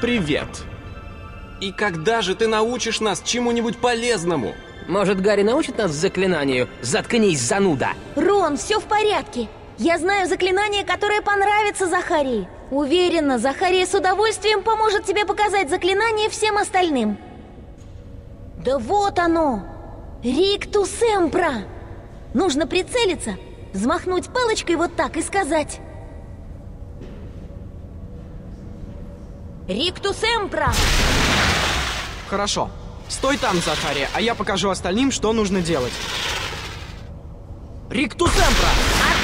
Привет. И когда же ты научишь нас чему-нибудь полезному? Может, Гарри научит нас заклинанию? Заткнись, зануда! Рон, все в порядке. Я знаю заклинание, которое понравится Захарии. Уверена, Захария с удовольствием поможет тебе показать заклинание всем остальным. Да вот оно! Риктусемпра! Нужно прицелиться, взмахнуть палочкой вот так и сказать. Риктусемпра! Хорошо. Стой там, Захария, а я покажу остальным, что нужно делать. Риктусемпра!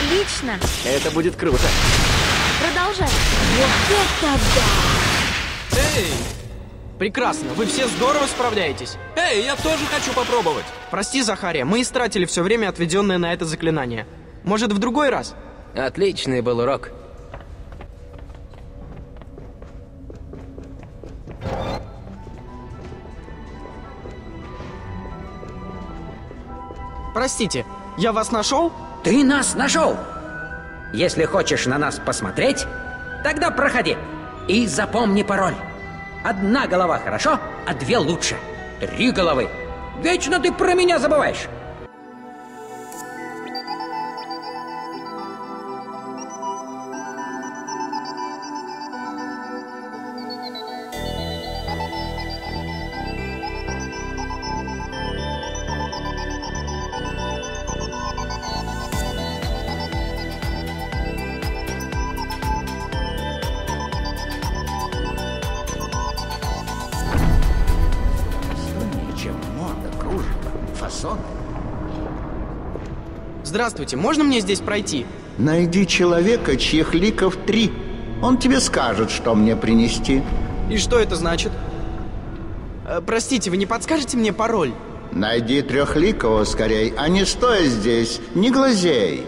Отлично! Это будет круто. Продолжай. Вот это да! Эй! Прекрасно, вы все здорово справляетесь. Эй, я тоже хочу попробовать. Прости, Захария, мы истратили все время, отведенное на это заклинание. Может, в другой раз? Отличный был урок. Простите, я вас нашел? Ты нас нашел! Если хочешь на нас посмотреть, тогда проходи. И запомни пароль. 1 голова хорошо, а 2 лучше. 3 головы. Вечно ты про меня забываешь. Здравствуйте, можно мне здесь пройти? Найди человека, чьих ликов 3. Он тебе скажет, что мне принести. И что это значит? Простите, вы не подскажете мне пароль? Найди трехликого скорей, а не стой здесь, не глазей.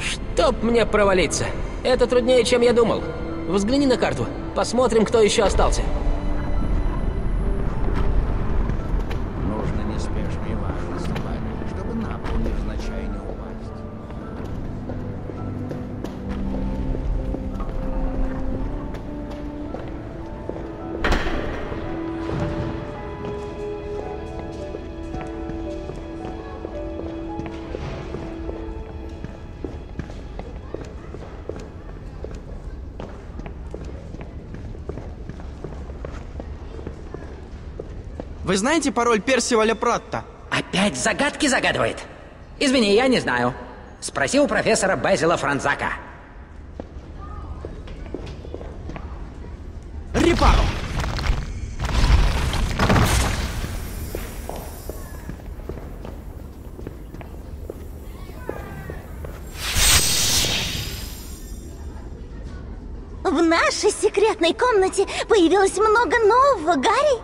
Чтоб мне провалиться. Это труднее, чем я думал. Взгляни на карту, посмотрим, кто еще остался. Вы знаете пароль Персива Лепратта? Опять загадки загадывает? Извини, я не знаю. Спроси у профессора Базила Франзака. Репару! В нашей секретной комнате появилось много нового, Гарри.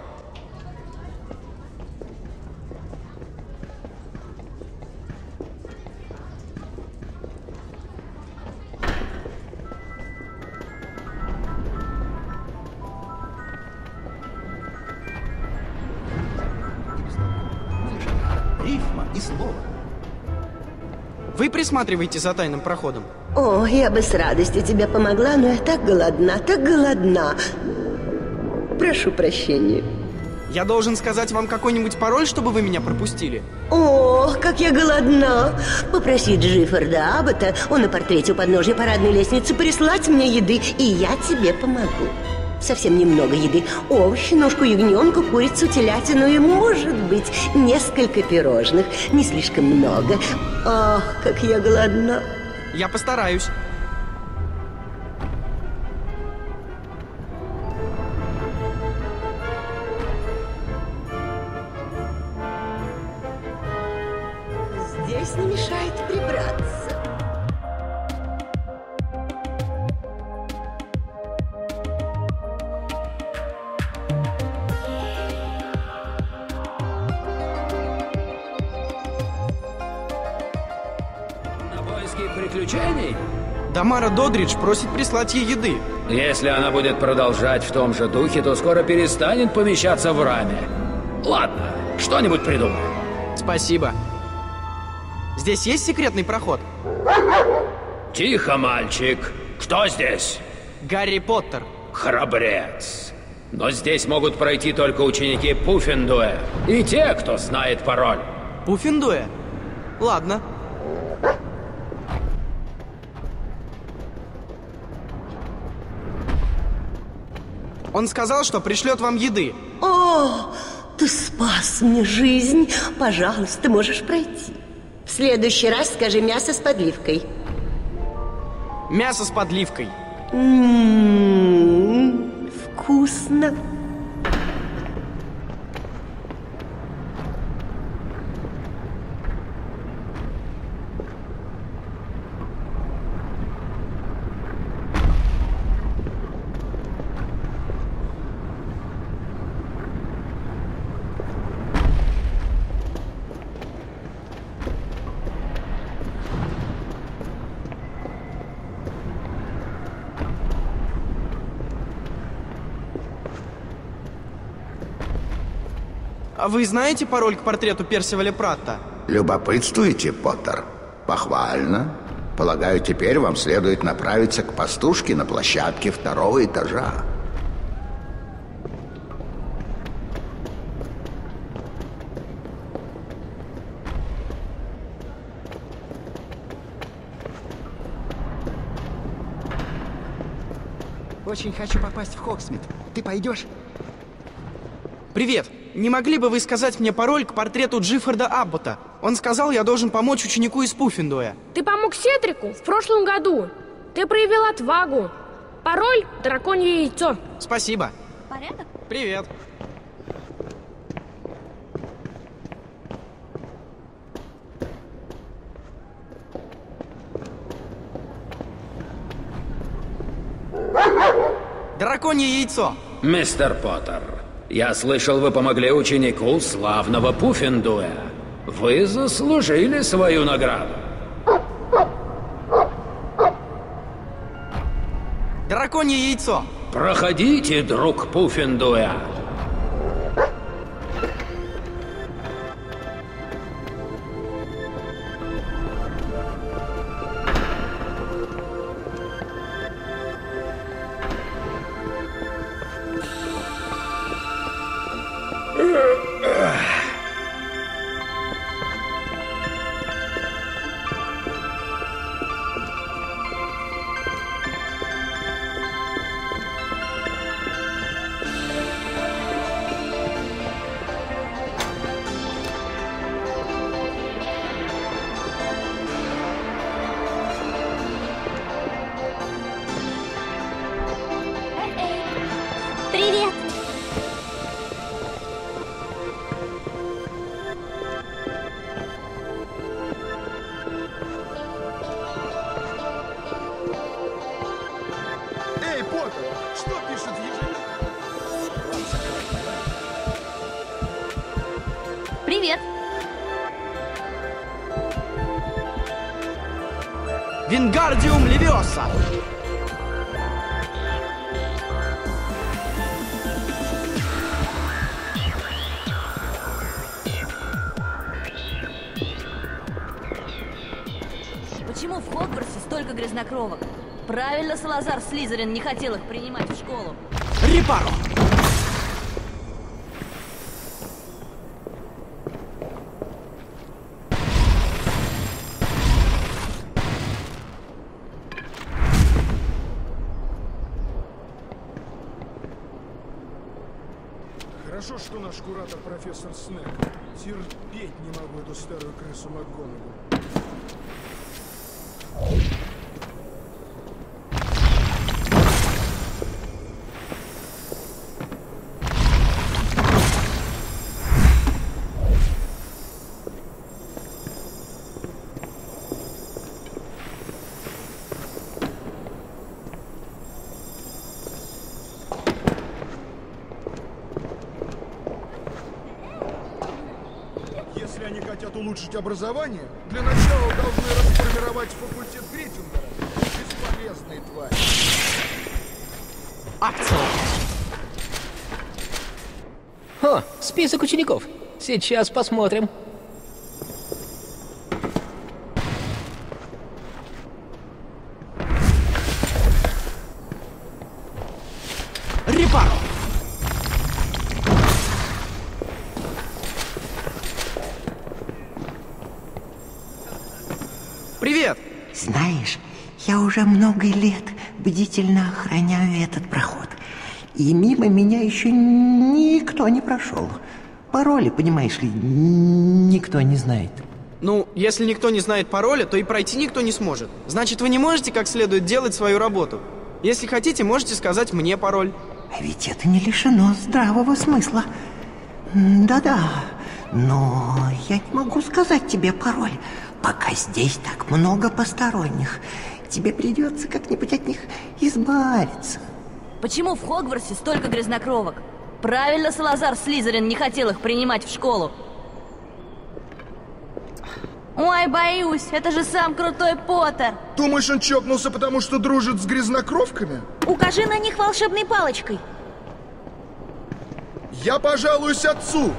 Присматривайте за тайным проходом. О, я бы с радостью тебе помогла, но я так голодна, Прошу прощения. Я должен сказать вам какой-нибудь пароль, чтобы вы меня пропустили? Ох, как я голодна. Попроси Джиффарда Аббота, он на портрете у подножья парадной лестницы, прислать мне еды, и я тебе помогу. Совсем немного еды. Овощи, ножку ягненку, курицу, телятину и, может быть, несколько пирожных. Не слишком много. Ах, как я голодна. Я постараюсь. Здесь не мешает прибраться. Амара Додридж просит прислать ей еды. Если она будет продолжать в том же духе, то скоро перестанет помещаться в раме. Ладно, что-нибудь придумаю. Спасибо. Здесь есть секретный проход? Тихо, мальчик. Что здесь? Гарри Поттер. Храбрец. Но здесь могут пройти только ученики Пуффендуэ и те, кто знает пароль. Пуффендуэ? Ладно. Он сказал, что пришлет вам еды. О, ты спас мне жизнь. Пожалуйста, можешь пройти. В следующий раз скажи мясо с подливкой. Мясо с подливкой. Вкусно. А вы знаете пароль к портрету Персива Лепратта? Любопытствуете, Поттер? Похвально. Полагаю, теперь вам следует направиться к пастушке на площадке второго этажа. Очень хочу попасть в Хоксмит. Ты пойдешь? Привет! Не могли бы вы сказать мне пароль к портрету Джиффарда Аббота? Он сказал, я должен помочь ученику из Пуффендуя. Ты помог Седрику в прошлом году. Ты проявил отвагу. Пароль – драконье яйцо. Спасибо. Порядок? Привет. Драконье яйцо. Мистер Поттер. Я слышал, вы помогли ученику славного Пуффендуэ. Вы заслужили свою награду. Драконье яйцо. Проходите, друг Пуффендуэ. Вингардиум Левиоса. Почему в Хогвартсе столько грязнокровок? Правильно, Салазар Слизерин не хотел их принимать в школу. Репару! Хорошо, что наш куратор профессор Снейп. Терпеть не могу эту старую крысу Макгонагалл. Если они хотят улучшить образование, для начала должны расформировать факультет Гриффиндора. Бесполезные твари. Акция! О, список учеников. Сейчас посмотрим. Привет! Знаешь, я уже много лет бдительно охраняю этот проход. И мимо меня еще никто не прошел. Пароли, понимаешь ли, никто не знает. Ну, если никто не знает пароля, то и пройти никто не сможет. Значит, вы не можете как следует делать свою работу. Если хотите, можете сказать мне пароль. А ведь это не лишено здравого смысла. Да-да, но я не могу сказать тебе пароль, пока здесь так много посторонних. Тебе придется как-нибудь от них избавиться. Почему в Хогвартсе столько грязнокровок? Правильно Салазар Слизерин не хотел их принимать в школу. Ой, боюсь, это же сам крутой Поттер. Думаешь, он чокнулся, потому что дружит с грязнокровками? Укажи на них волшебной палочкой. Я пожалуюсь отцу.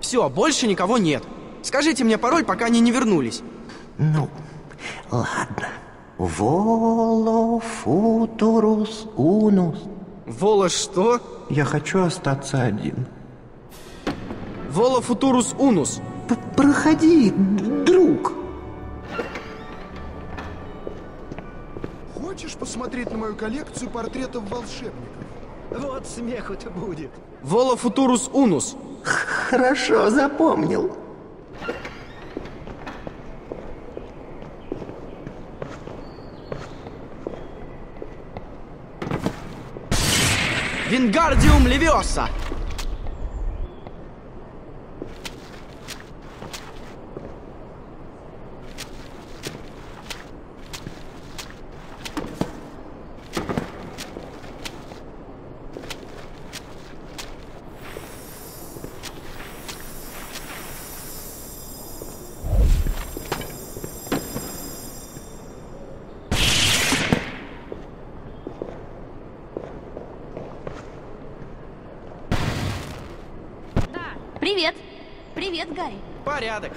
Все, больше никого нет. Скажите мне пароль, пока они не вернулись. Ну, ладно. Воло футурус унус. Воло что? Я хочу остаться один. Воло футурус унус. Проходи, друг. Хочешь посмотреть на мою коллекцию портретов волшебников? Вот смеху-то будет. Воло футурус унус. Хорошо, запомнил. Вингардиум Левиоса. Гарри. Порядок.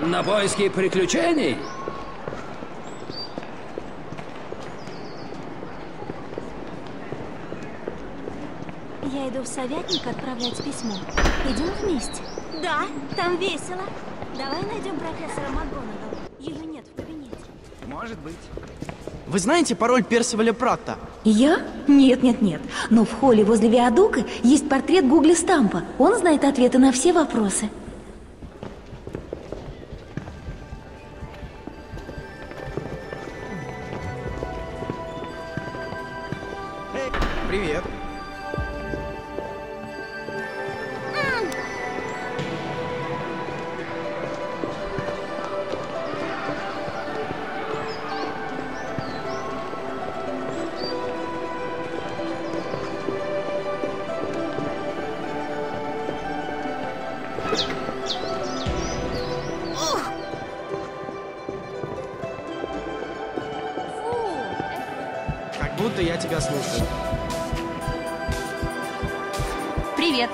На поиски приключений? Я иду в советник отправлять письмо. Идем вместе? Да, там весело. Давай найдем профессора Макгонагалла. Ее нет в кабинете. Может быть. Вы знаете пароль Персива Лепратта? Я? Нет, нет, нет. Но в холле возле Виадука есть портрет Гугли Стампа. Он знает ответы на все вопросы. Привет. Как будто я тебя слушаю. Привет.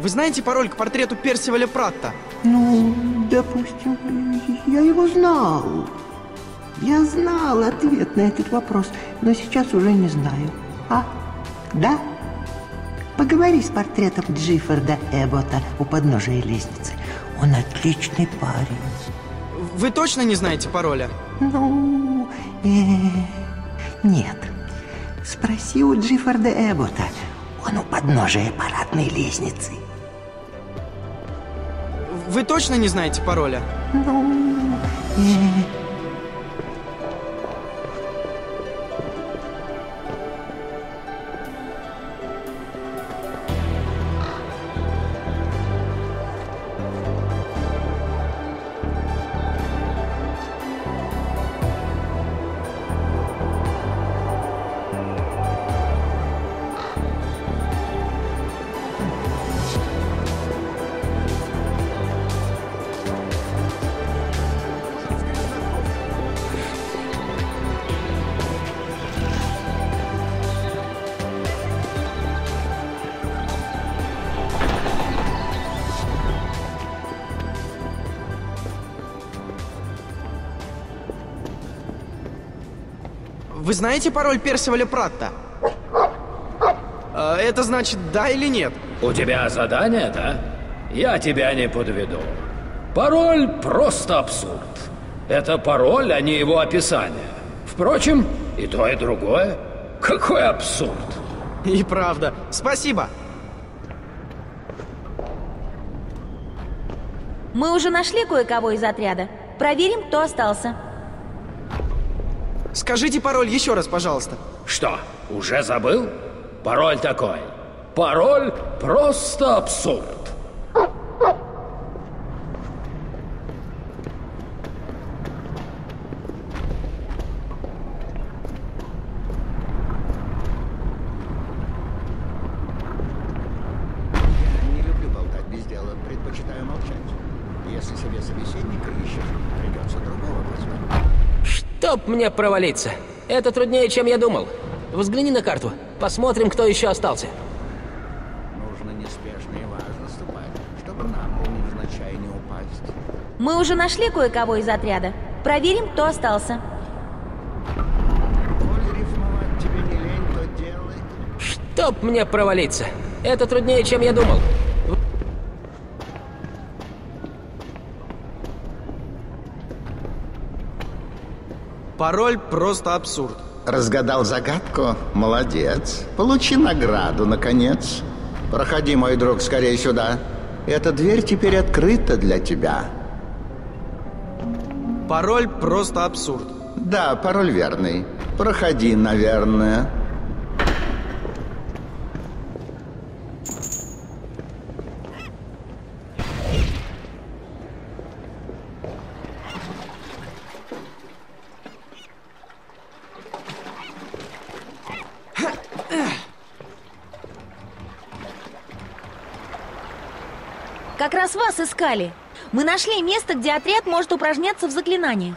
Вы знаете пароль к портрету Персива Лепратта? Ну, допустим, я его знал. Я знал ответ на этот вопрос, но сейчас уже не знаю. А? Да? Поговори с портретом Джиффарда Эббота у подножия лестницы. Он отличный парень. Вы точно не знаете пароля? Ну, нет. Спроси у Джиффарда Эббота. Он у подножия парадной лестницы. Вы точно не знаете пароля? Ну, Вы знаете пароль Персива Лепратта? Это значит да или нет? У тебя задание, да? Я тебя не подведу. Пароль просто абсурд. Это пароль, а не его описание. Впрочем, и то, и другое. Какой абсурд! И правда. Спасибо. Мы уже нашли кое-кого из отряда. Проверим, кто остался. Скажите пароль еще раз, пожалуйста. Что, уже забыл? Пароль такой. Пароль просто абсурд. Мне провалиться. Это труднее, чем я думал. Взгляни на карту. Посмотрим, кто еще остался. Нужно неспешно и важно ступать, чтобы нам невзначай не упасть. Мы уже нашли кое-кого из отряда. Проверим, кто остался. Коль рифмовать тебе не лень, то делай. Чтоб мне провалиться. Это труднее, чем я думал. Пароль просто абсурд. Разгадал загадку? Молодец. Получи награду, наконец. Проходи, мой друг, скорее сюда. Эта дверь теперь открыта для тебя. Пароль просто абсурд. Да, пароль верный. Проходи, наверное. Как раз вас искали. Мы нашли место, где отряд может упражняться в заклинаниях.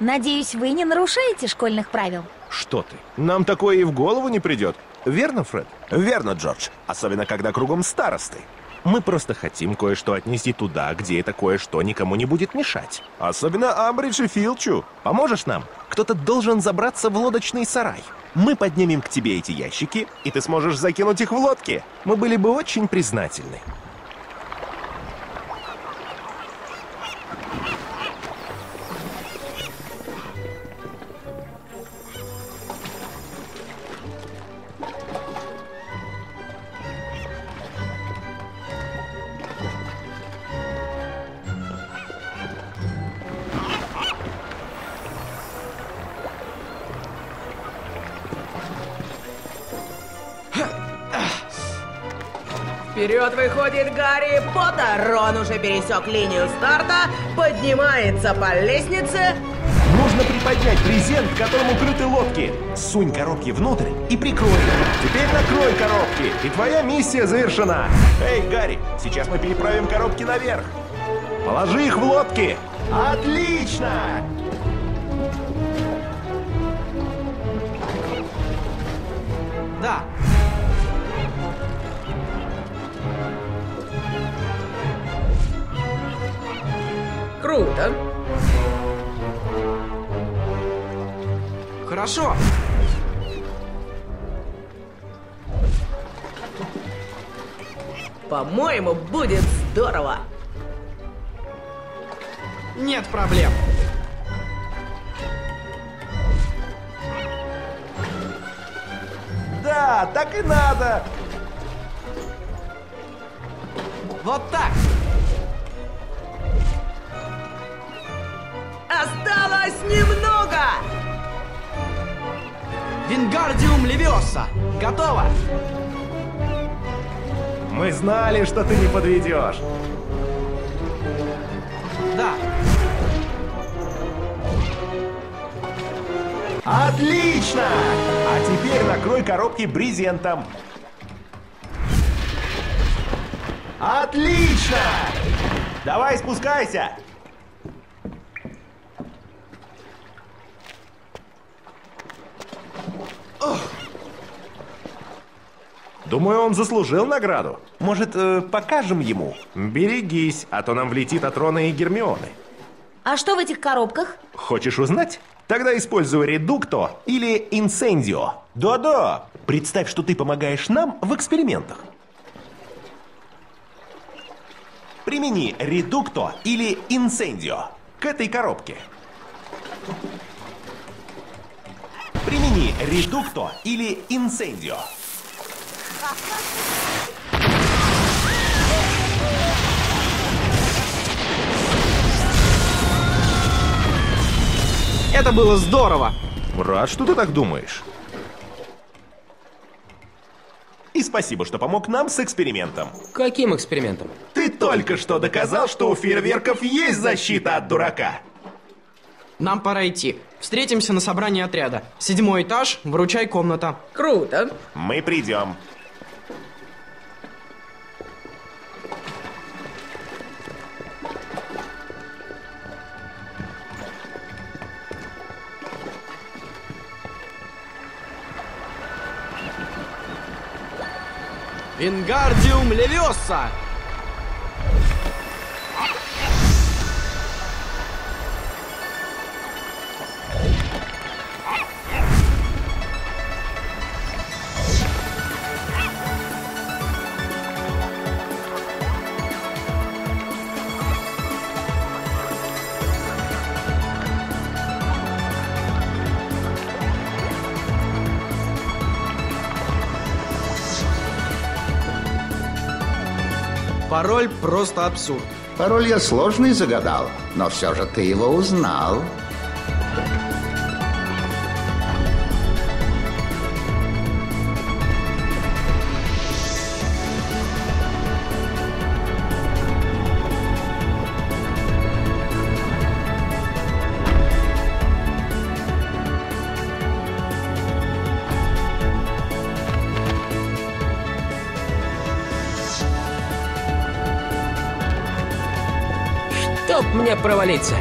Надеюсь, вы не нарушаете школьных правил? Что ты? Нам такое и в голову не придет. Верно, Фред? Верно, Джордж. Особенно, когда кругом старосты. Мы просто хотим кое-что отнести туда, где это кое-что никому не будет мешать. Особенно Амбридж и Филчу. Поможешь нам? Кто-то должен забраться в лодочный сарай. Мы поднимем к тебе эти ящики, и ты сможешь закинуть их в лодки. Мы были бы очень признательны. Вперед выходит Гарри Поттер. Он уже пересек линию старта, поднимается по лестнице. Нужно приподнять брезент, к которому крыты лодки. Сунь коробки внутрь и прикрой. Теперь накрой коробки, и твоя миссия завершена. Эй, Гарри, сейчас мы переправим коробки наверх. Положи их в лодки. Отлично! Да. Круто. Хорошо. По-моему, будет здорово. Нет проблем. Да, так и надо. Вот так. Осталось немного! Вингардиум Левиоса! Готово! Мы знали, что ты не подведешь! Да! Отлично! А теперь накрой коробки брезентом! Отлично! Давай спускайся! Думаю, он заслужил награду. Может, покажем ему? Берегись, а то нам влетит от Рона и Гермионы. А что в этих коробках? Хочешь узнать? Тогда используй редукто или инсендио. Да-да. Представь, что ты помогаешь нам в экспериментах. Примени редукто или инсендио к этой коробке. Примени редукто или инсендио. Это было здорово! Рад, что ты так думаешь. И спасибо, что помог нам с экспериментом. Каким экспериментом? Ты только что доказал, что у фейерверков есть защита от дурака. Нам пора идти. Встретимся на собрании отряда. 7-й этаж, выручай комната. Круто. Мы придем. Вингардиум Левиоса! Пароль просто абсурд. Пароль я сложный загадал, но все же ты его узнал. Мне провалиться.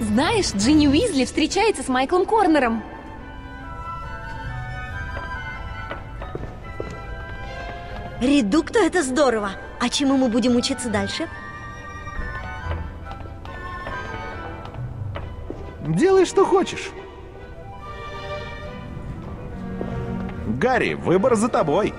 Знаешь, Джинни Уизли встречается с Майклом Корнером. Редукто — это здорово. А чему мы будем учиться дальше? Делай, что хочешь. Гарри, выбор за тобой.